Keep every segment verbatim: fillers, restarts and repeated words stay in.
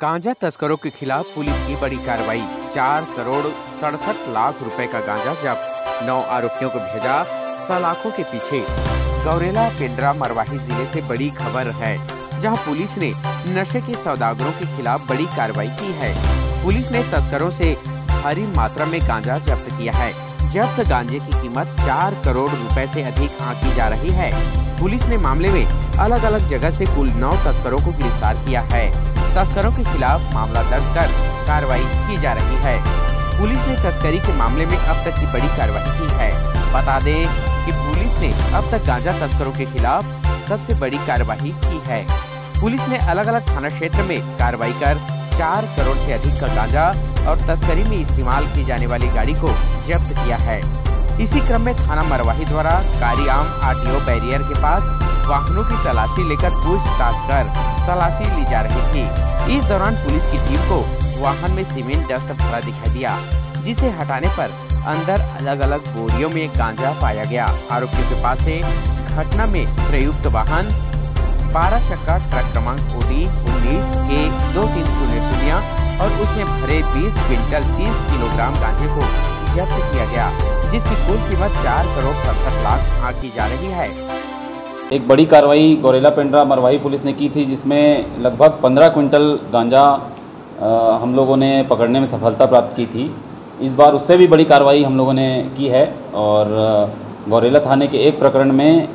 गांजा तस्करों के खिलाफ पुलिस की बड़ी कार्रवाई, चार करोड़ सड़सठ लाख रुपए का गांजा जब्त, नौ आरोपियों को भेजा सलाखों के पीछे। गौरेला पेंड्रा मरवाही जिले से बड़ी खबर है, जहां पुलिस ने नशे के सौदागरों के खिलाफ बड़ी कार्रवाई की है। पुलिस ने तस्करों से भारी मात्रा में गांजा जब्त किया है। जब्त गांजे की कीमत चार करोड़ रुपए से अधिक आंकी जा रही है। पुलिस ने मामले में अलग अलग जगह से कुल नौ तस्करों को गिरफ्तार किया है। तस्करों के खिलाफ मामला दर्ज कर कार्रवाई की जा रही है। पुलिस ने तस्करी के मामले में अब तक की बड़ी कार्रवाई की है। बता दें कि पुलिस ने अब तक गांजा तस्करों के खिलाफ सबसे बड़ी कार्रवाई की है। पुलिस ने अलग अलग थाना क्षेत्र में कार्रवाई कर चार करोड़ से अधिक का गांजा और तस्करी में इस्तेमाल की जाने वाली गाड़ी को जब्त किया है। इसी क्रम में थाना मरवाही द्वारा कारीआम आरटीओ बैरियर के पास वाहनों की तलाशी लेकर पूछताछ कर तलाशी ली जा रही थी। इस दौरान पुलिस की टीम को वाहन में सीमेंट डस्ट भरा दिखाई दिया, जिसे हटाने पर अंदर अलग अलग बोरियों में गांजा पाया गया। आरोपियों के पास से घटना में प्रयुक्त वाहन बारह चक्का ट्रक क्रमांक ओडी उन्नीस के दो तीन शून्य शून्य और उसमें भरे बीस क्विंटल तीस किलोग्राम गांजे को जब्त किया गया, जिसकी कुल कीमत चार करोड़ सड़सठ लाख आंकी जा रही है। एक बड़ी कार्रवाई गौरेला पेंड्रा मरवाही पुलिस ने की थी, जिसमें लगभग पंद्रह क्विंटल गांजा हम लोगों ने पकड़ने में सफलता प्राप्त की थी। इस बार उससे भी बड़ी कार्रवाई हम लोगों ने की है और गौरेला थाने के एक प्रकरण में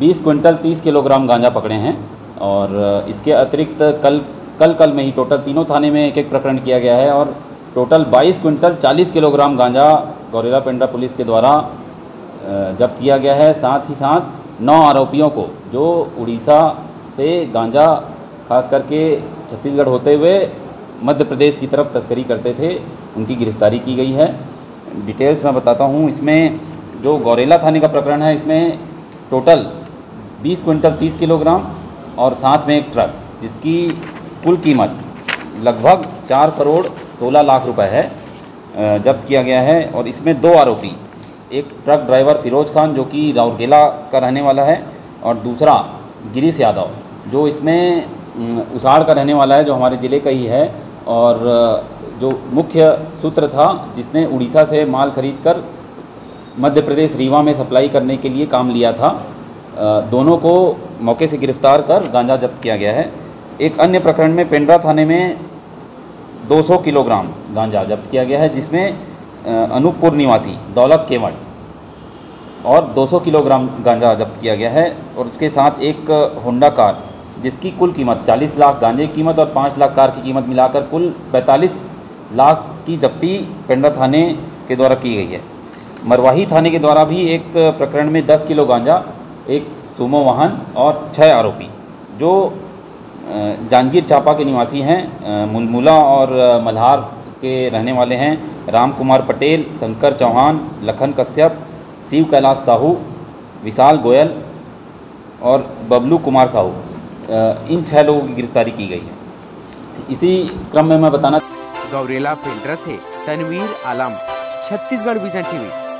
बीस क्विंटल तीस किलोग्राम गांजा पकड़े हैं। और इसके अतिरिक्त कल कल कल में ही टोटल तीनों थाने में एक एक प्रकरण किया गया है और टोटल बाईस क्विंटल चालीस किलोग्राम गांजा गौरेला पेंड्रा पुलिस के द्वारा जब्त किया गया है। साथ ही साथ नौ आरोपियों को, जो उड़ीसा से गांजा खास करके छत्तीसगढ़ होते हुए मध्य प्रदेश की तरफ तस्करी करते थे, उनकी गिरफ्तारी की गई है। डिटेल्स मैं बताता हूँ। इसमें जो गौरेला थाने का प्रकरण है, इसमें टोटल बीस क्विंटल तीस किलोग्राम और साथ में एक ट्रक, जिसकी कुल कीमत लगभग चार करोड़ सोलह लाख रुपए है, जब्त किया गया है। और इसमें दो आरोपी, एक ट्रक ड्राइवर फिरोज खान जो कि राउरकेला का रहने वाला है और दूसरा गिरीश यादव जो इसमें उसाड़ का रहने वाला है, जो हमारे ज़िले का ही है और जो मुख्य सूत्र था जिसने उड़ीसा से माल खरीद कर मध्य प्रदेश रीवा में सप्लाई करने के लिए काम लिया था। दोनों को मौके से गिरफ्तार कर गांजा जब्त किया गया है। एक अन्य प्रकरण में पेंड्रा थाने में दो सौ किलोग्राम गांजा जब्त किया गया है, जिसमें अनूपपुर निवासी दौलत केवट और दो सौ किलोग्राम गांजा जब्त किया गया है और उसके साथ एक होंडा कार, जिसकी कुल कीमत चालीस लाख गांजे की कीमत और पाँच लाख कार की कीमत मिलाकर कुल पैंतालीस लाख की जब्ती पेंड्रा थाने के द्वारा की गई है। मरवाही थाने के द्वारा भी एक प्रकरण में दस किलो गांजा, एक सुमो वाहन और छः आरोपी जो जांजगीर चांपा के निवासी हैं, मुलमुला और मल्हार के रहने वाले हैं, राम कुमार पटेल, शंकर चौहान, लखन कश्यप, शिव कैलाश साहू, विशाल गोयल और बबलू कुमार साहू, इन छः लोगों की गिरफ्तारी की गई है। इसी क्रम में मैं बताना गौरेला पेंड्रा से तन्वीर आलम, छत्तीसगढ़ विजन टीवी।